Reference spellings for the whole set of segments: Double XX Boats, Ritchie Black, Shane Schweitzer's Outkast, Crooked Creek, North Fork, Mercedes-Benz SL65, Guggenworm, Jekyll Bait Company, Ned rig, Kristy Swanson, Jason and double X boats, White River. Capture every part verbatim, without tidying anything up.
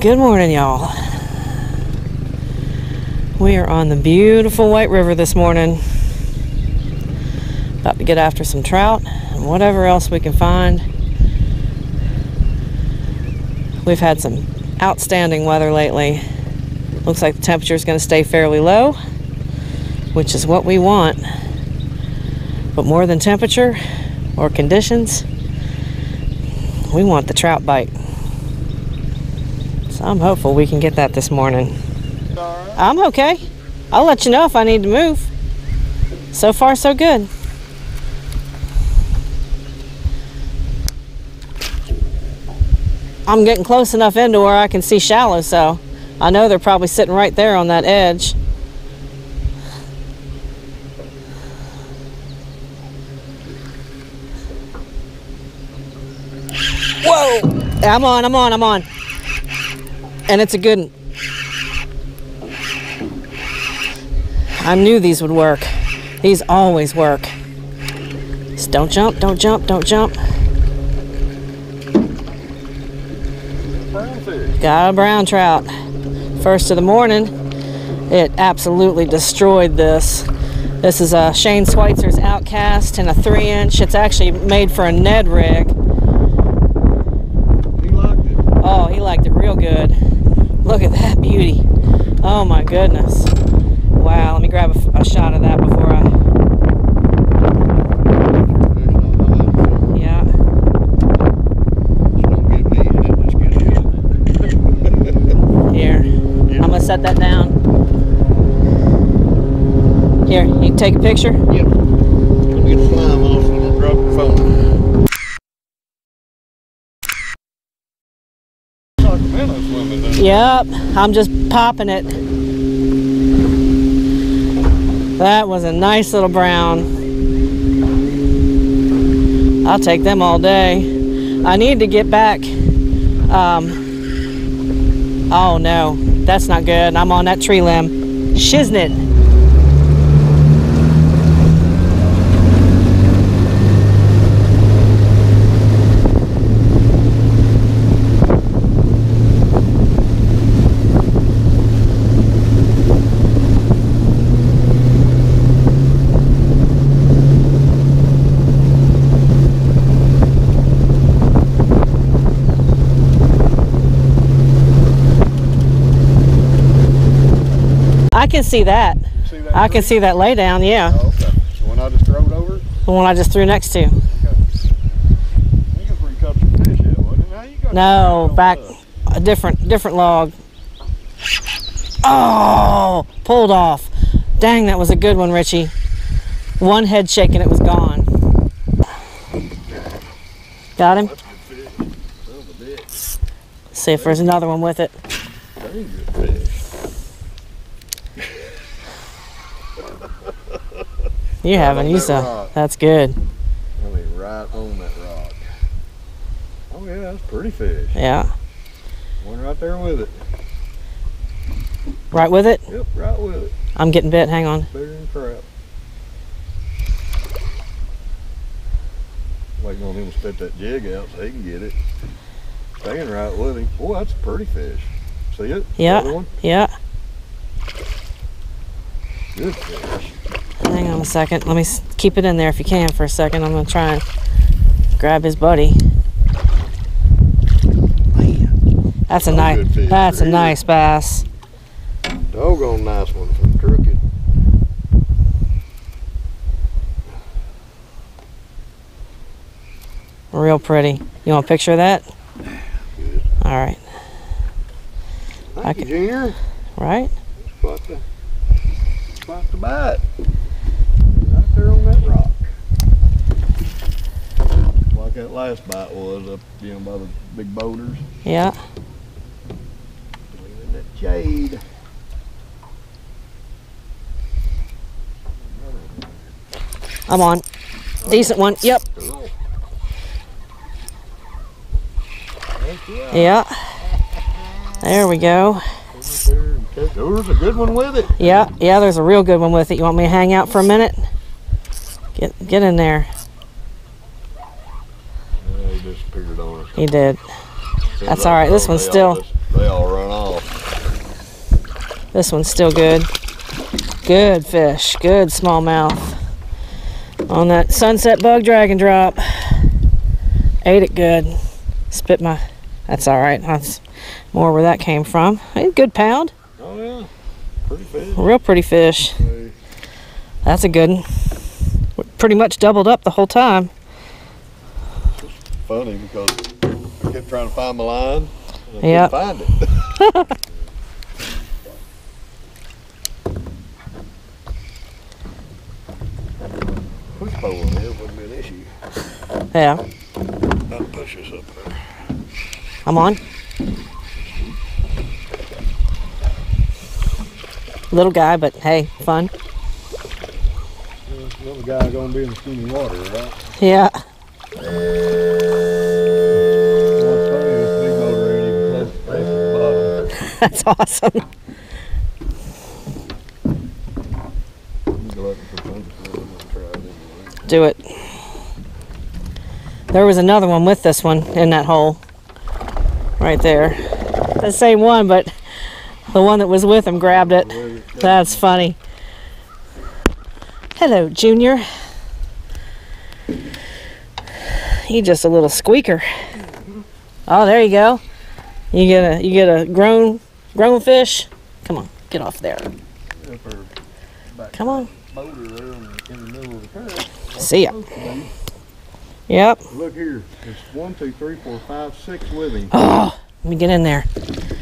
Good morning, y'all. We are on the beautiful White River this morning. About to get after some trout and whatever else we can find. We've had some outstanding weather lately. Looks like the temperature is going to stay fairly low, which is what we want. But more than temperature or conditions, we want the trout bite. So I'm hopeful we can get that this morning. Right. I'm okay. I'll let you know if I need to move. So far, so good. I'm getting close enough into where I can see shallow, so I know they're probably sitting right there on that edge. Whoa! I'm on, I'm on, I'm on. And it's a good one. I knew these would work. These always work. Just don't jump, don't jump, don't jump. Got a brown trout. First of the morning. It absolutely destroyed this. This is a Shane Schweitzer's Outkast and a three inch. It's actually made for a Ned rig. He liked it. Oh, he liked it real good. Look at that beauty. Oh my goodness. Wow, let me grab a, a shot of that before I... Yeah. Don't get me, I'm just gonna Here. Yeah. I'm going to set that down. Here, you can take a picture? Yep. I'm going to fly them off and I'll drop the phone. Yep, I'm just popping it. That was a nice little brown. I'll take them all day. I need to get back. Um, oh no, that's not good. I'm on that tree limb. Shiznit. I can see that. See that I tree? Can see that lay down, yeah. Oh, okay. The one I just throwed over? The one I just threw next to. Okay. You where you caught your fish at, wasn't it? Now you got no, back a different different log. Oh, pulled off. Dang, that was a good one, Richie. One head shake and it was gone. Got him? See if there's another one with it. Very good fish. You haven't, you saw. That's good. I mean, right on that rock. Oh yeah, that's pretty fish. Yeah. One right there with it. Right with it? Yep, right with it. I'm getting bit. Hang on. Bigger than crap. Waiting on him to spit that jig out so he can get it. Staying right with him. Oh, that's a pretty fish. See it? Yeah. Yeah. Good fish. Hang on a second. Let me keep it in there if you can for a second. I'm going to try and grab his buddy. Man. That's a nice, that's a nice bass. Doggone nice one from Crooked. Real pretty. You want a picture of that? Good. All right. Thank I can, you, Junior. Right? Spot the, spot the bite. On that rock, like that last bite was up, you know, by the big boulders. Yeah. Leaving that jade. I'm on. Decent one. Yep. Yeah. There we go. There's a good one with it. Yeah. Yeah. There's a real good one with it. You want me to hang out for a minute? Get, get in there. Yeah, he just figured on us. He did. That's all right. This one's still. They all This one's still good. Good fish, good smallmouth. On that sunset bug dragon drop. Ate it good. Spit my, that's all right. That's more where that came from. Hey, good pound. Oh yeah, pretty fish. Real pretty fish. Hey. That's a good one. We're pretty much doubled up the whole time. It's funny because I kept trying to find my line and I yep. couldn't find it. Push pole on there wouldn't be an issue. Yeah. I'll push this up there. I'm on. Little guy, but hey, fun. Little guy gonna be in the steamy water, right? Yeah. Well, this big motor ain't even close to the bottom. That's awesome. Do it. There was another one with this one in that hole right there. The same one, but the one that was with him grabbed it. That's funny. Hello, Junior. He just a little squeaker. Oh, there you go. You get a you get a grown grown fish. Come on, get off there. Come on. See ya. Yep. Look here. It's one, two, three, four, five, six with him. Oh, let me get in there.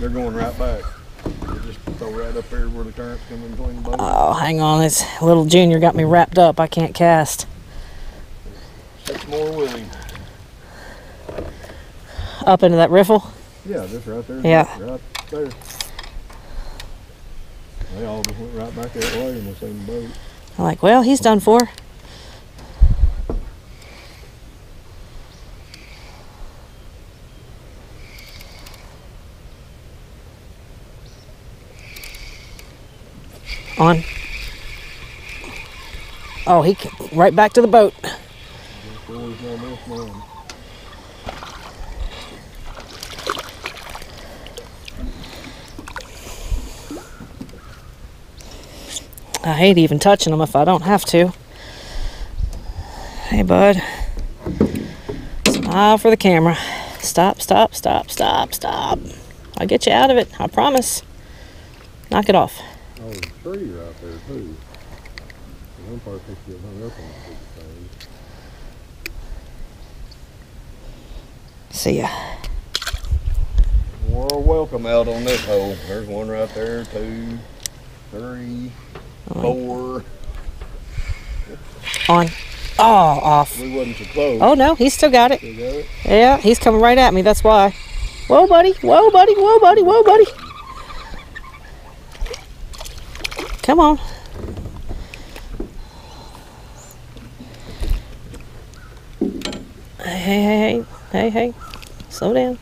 They're going right back. They just throw right up there where the current's coming between the boat. Oh, hang on. This little Junior got me wrapped up. I can't cast. Six more with him. Up into that riffle? Yeah, just right there. Yeah. Right there. They all just went right back that way in the same boat. I'm like, well, he's done for. On. Oh, he came right back to the boat. I hate even touching them if I don't have to. Hey, bud. Smile for the camera. Stop, stop, stop, stop, stop. I'll get you out of it. I promise. Knock it off. Oh, there's a tree right there, too. The one part thinks you get hung up on the big thing. See ya. We're welcome out on this hole. There's one right there, two, three, on. four. On. Oh, off. We wasn't so close. Oh, no, he's still got it. Still got it? Yeah, he's coming right at me, that's why. Whoa, buddy, whoa, buddy, whoa, buddy, whoa, buddy. Come on. Hey, hey, hey, hey, hey. Slow down.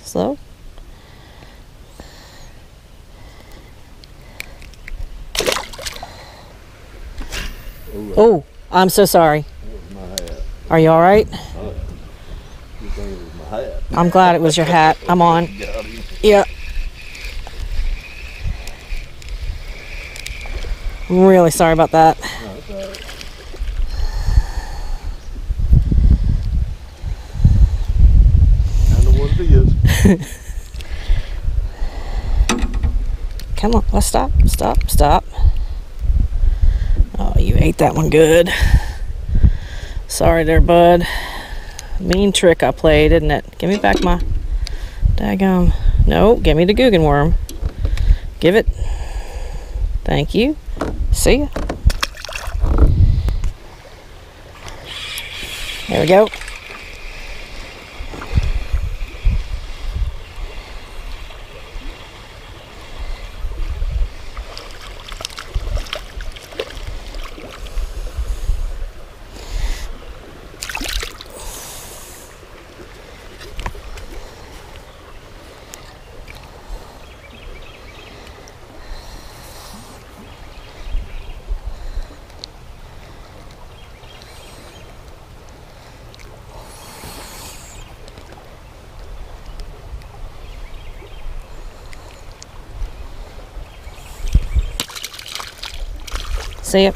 Slow. Oh, I'm so sorry. My hat. Are you all right? Oh, you think it was my hat. I'm glad it was your hat. I'm on. Yeah. I'm really sorry about that. No, it's all right. I know what it is. Come on, let's stop, stop, stop. Oh, you ate that one good. Sorry there, bud. Mean trick I played, isn't it? Give me back my daggum. No, give me the Guggenworm. Give it. Thank you. See ya. There we go. see it.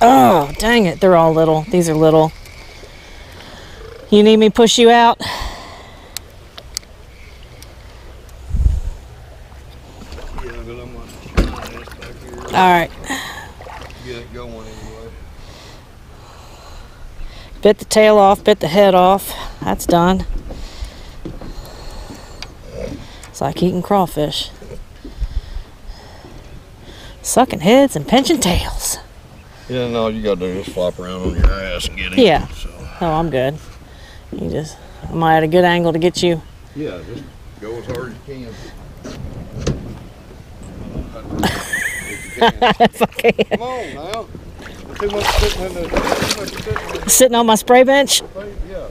Oh, dang it, they're all little. These are little. You need me push you out? Yeah, but I'm gonna turn my ass back here. All right. Get it going anyway. Bit the tail off, bit the head off. That's done. It's like eating crawfish. Sucking heads and pinching tails. Yeah, no, you gotta do is flop around on your ass and get in. Yeah. So. Oh, I'm good. You just, am I at a good angle to get you? Yeah, just go as hard as you can. If you can. If I can. Come on now. Too much sitting in the, too much sitting in sitting on my spray bench? Yeah.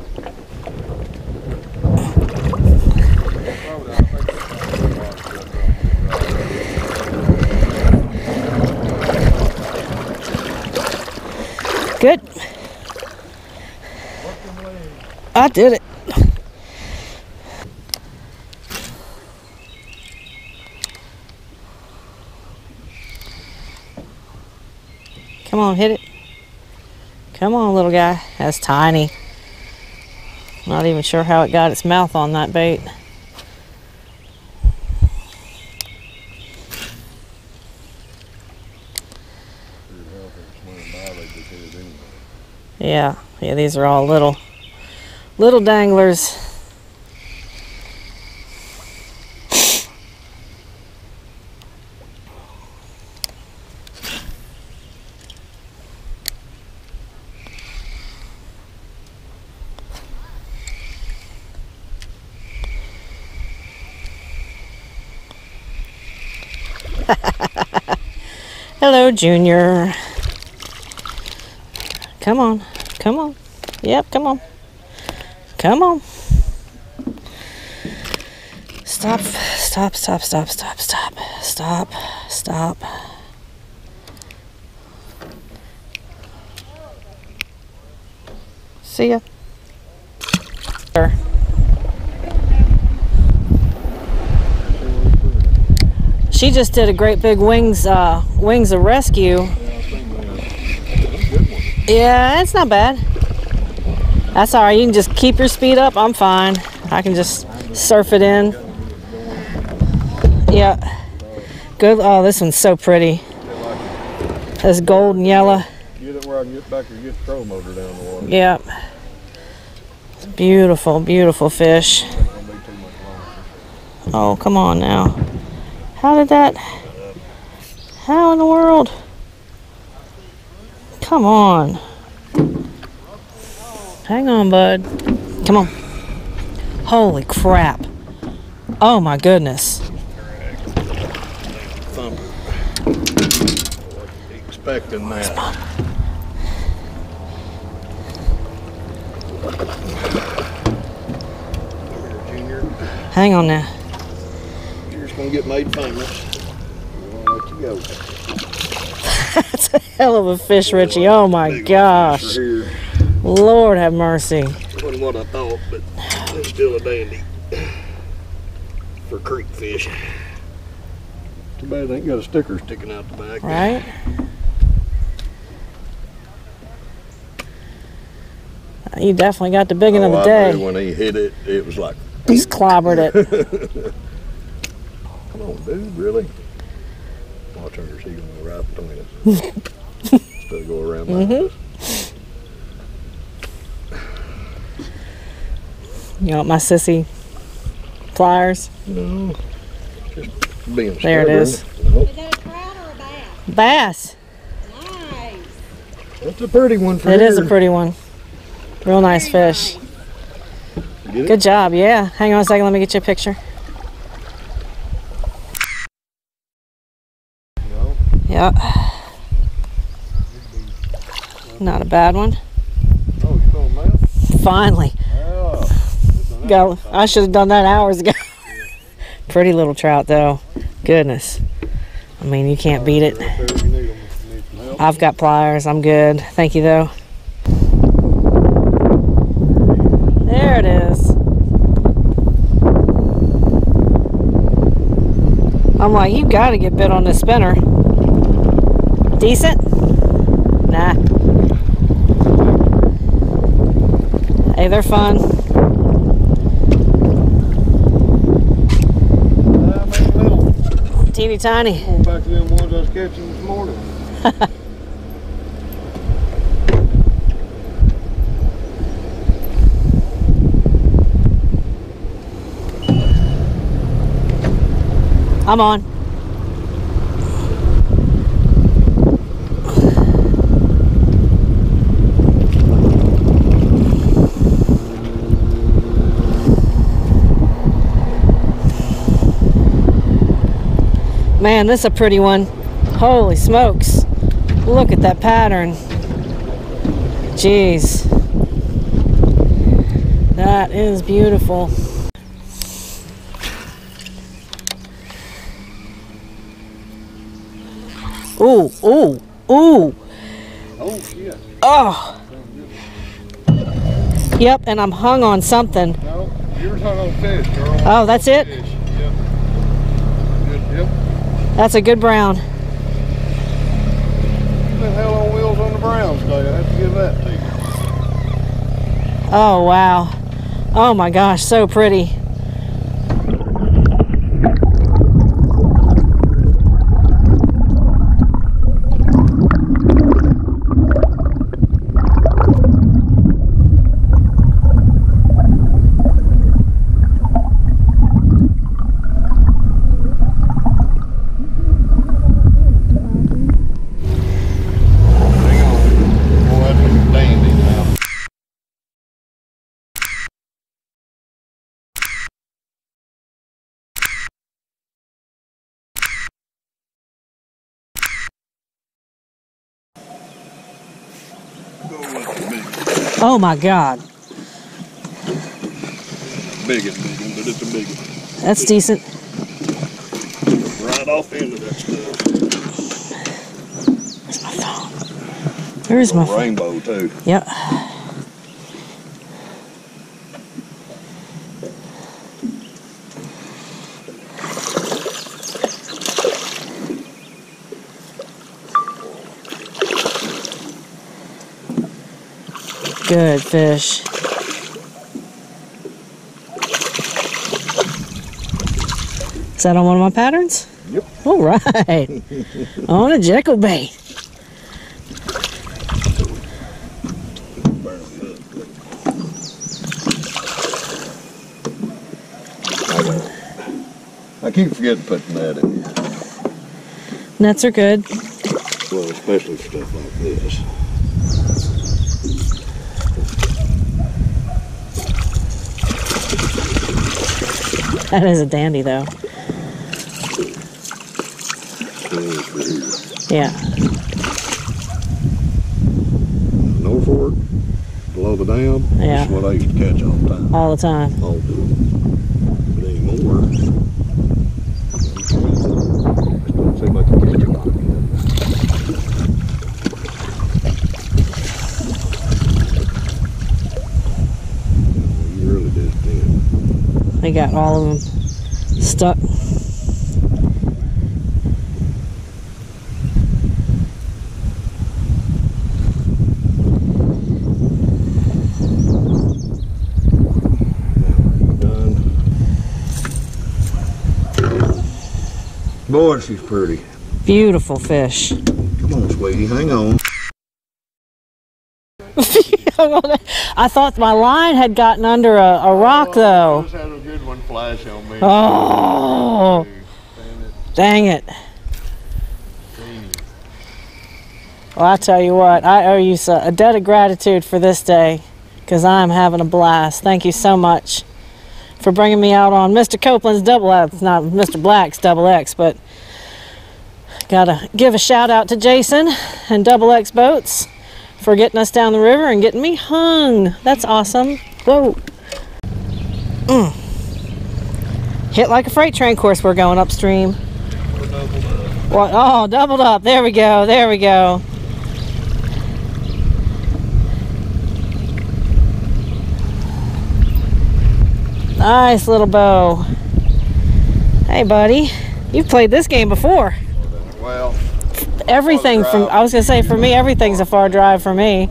Good. I did it. Come on, hit it. Come on, little guy. That's tiny. Not even sure how it got its mouth on that bait. Yeah, yeah, these are all little, little danglers. Hello, Junior. Come on, come on. Yep, come on. Come on. Stop, stop, stop, stop, stop, stop, stop, stop. See ya. Sure. She just did a great big wings, uh, wings of rescue. Yeah, it's not bad. That's all right. You can just keep your speed up. I'm fine. I can just surf it in. Yeah. Good. Oh, this one's so pretty. It's gold and yellow. Get it where I can get back or get the throw motor down the water. Yep. It's beautiful, beautiful fish. Oh, come on now. How did that? How in the world? Come on. Hang on, bud. Come on. Holy crap. Oh my goodness. Expecting that. Junior. Hang on now. You're just gonna get made famous. I'll let you go. That's a hell of a fish, Richie. Oh my gosh. Lord have mercy. Wasn't what I thought, but it's still a dandy for creek fish. Too bad they ain't got a sticker sticking out the back. Right? You definitely got the big end oh, of the I day. Knew when he hit it, it was like. He's clobbered it. Come on, dude, really? I'll turn your seagull on the right between us. Instead of going around like mm-hmm. this. You want my sissy pliers? No. Just being there stubborn. It is. Nope. Is that a trout or a bass? Bass. Nice. That's a pretty one for you. It here. Is a pretty one. Real nice Very fish. Nice. Good job, yeah. Hang on a second, let me get you a picture. Yeah, not a bad one. Oh, you found that? Finally. Oh, Go. I should have done that hours ago. Pretty little trout, though. Goodness. I mean, you can't beat it. I've got pliers. I'm good. Thank you, though. There it is. like, you've got to get bit on this spinner. Decent? Nah. Hey, they're fun. Uh, little. Teeny tiny. Going back to them ones I was catching this morning. I'm on. Man, this is a pretty one. Holy smokes. Look at that pattern. Jeez. That is beautiful. Ooh, ooh, ooh. Oh, yeah. Oh. Yep, and I'm hung on something. No, you're hung on fish, girl. Oh, that's it? Fish. Yep. Good, yep. That's a good brown. You've been hell on wheels on the browns today. I have to give that to you. Oh, wow. Oh, my gosh, so pretty. Oh my God. Big one, but it's a big one. That's it's decent. Right off into that stuff. Where's my phone? There's my phone. Rainbow too. Yep. Good fish. Is that on one of my patterns? Yep. All right. On a Jekyll bait. I keep forgetting to put net in. Nets are good. Well, especially stuff like this. That is a dandy, though. Yeah. North Fork, below the dam. Yeah. That's what I used to catch all the time. All the time. All the time. But anymore, it don't seem like you catch a lot again. You really just did. They got all of them. Stuck. Boy, she's pretty. Beautiful fish. Come on, sweetie, hang on. I thought my line had gotten under a, a rock, though. I just had a good one flash on me. Oh, dang it. Well, I tell you what, I owe you a debt of gratitude for this day, because I'm having a blast. Thank you so much for bringing me out on Mister Copeland's double X, not Mister Black's double X, but gotta give a shout out to Jason and double X boats for getting us down the river and getting me hung. That's awesome. Whoa. Mm. Hit like a freight train. Course we're going upstream. We're doubled up. Well, oh, doubled up. There we go. There we go. Nice little bow. Hey, buddy. You've played this game before. Well, everything from, I was gonna say, for me, everything's a far drive for me.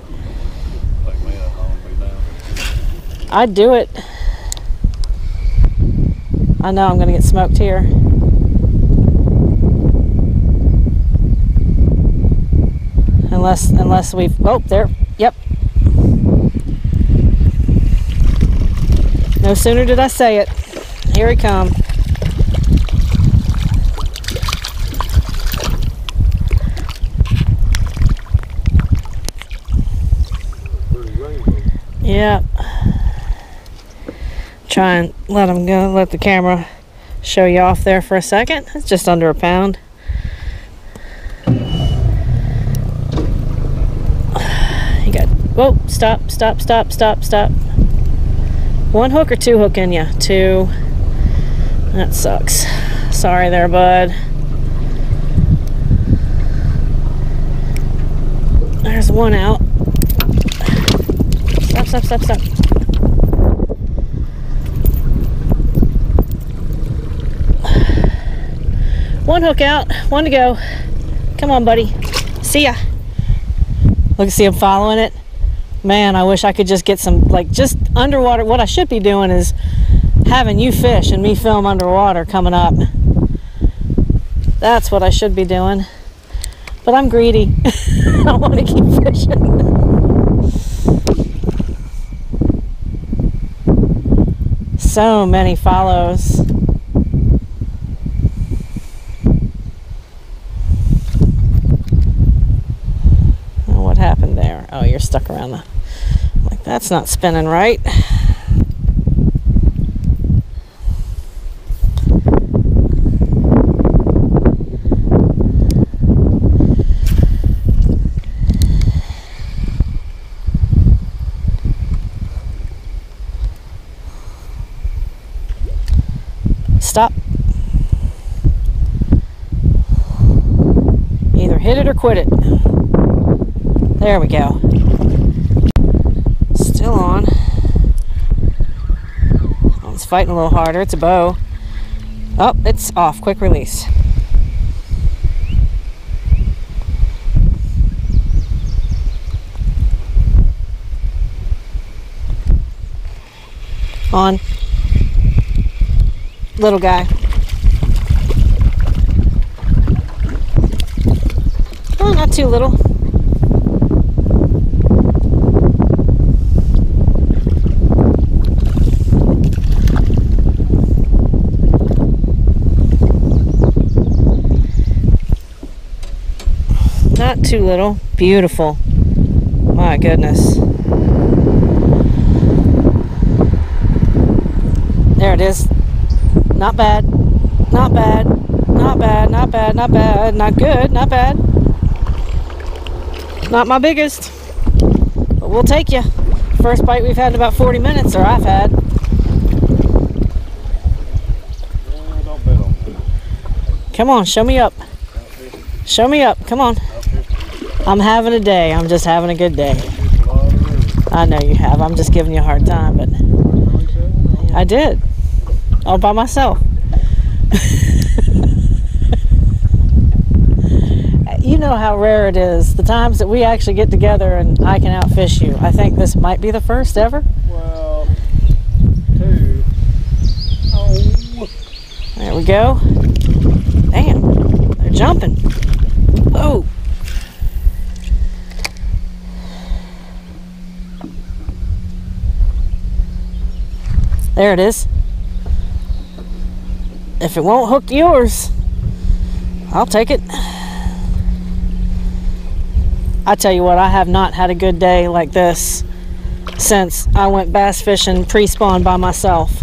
I'd do it. I know I'm gonna get smoked here. Unless, unless we've, oh, there, yep. No sooner did I say it. Here he come. Yeah. Try and let him go, let the camera show you off there for a second. It's just under a pound. You got, whoa, stop, stop, stop, stop, stop. One hook or two hook in you? Two. That sucks. Sorry there, bud. There's one out. Stop, stop, stop, stop. One hook out, one to go. Come on, buddy. See ya. Look, see him following it. Man, I wish I could just get some, like, just underwater. What I should be doing is having you fish and me film underwater coming up. That's what I should be doing. But I'm greedy. I want to keep fishing. So many follows. Oh, what happened there? Oh, you're stuck around the... That's not spinning right. Stop. Either hit it or quit it. There we go. Still on. Oh, it's fighting a little harder. It's a bow. Oh, it's off. Quick release. On. Little guy. Oh, not too little. Not too little. Beautiful. My goodness. There it is. Not bad. Not bad. Not bad. Not bad. Not bad. Not good. Not bad. Not my biggest. But we'll take you. First bite we've had in about forty minutes, or I've had. Come on, show me up. Show me up. Come on. I'm having a day. I'm just having a good day. I know you have. I'm just giving you a hard time, but I did. All by myself. You know how rare it is, the times that we actually get together and I can outfish you. I think this might be the first ever. Well, two. Oh. There we go. Damn, they're jumping. Oh. There it is. If it won't hook yours, I'll take it. I tell you what, I have not had a good day like this since I went bass fishing pre-spawn by myself.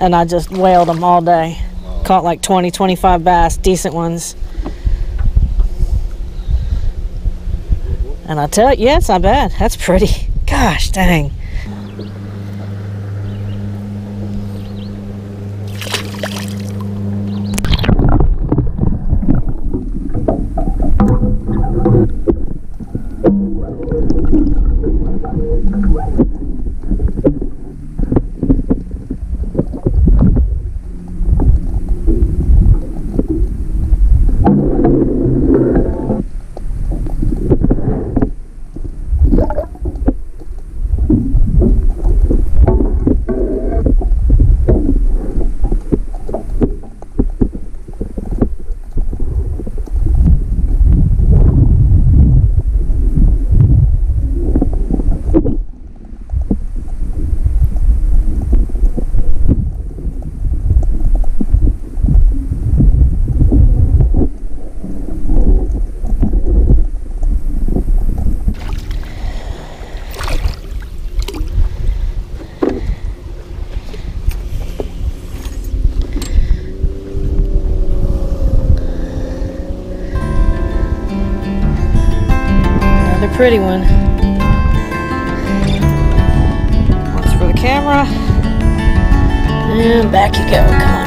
And I just whaled them all day. Caught like twenty, twenty-five bass, decent ones. And I tell you, yeah, it's not bad. That's pretty. Gosh, dang. pretty one. Once for the camera. And back you go. Come on.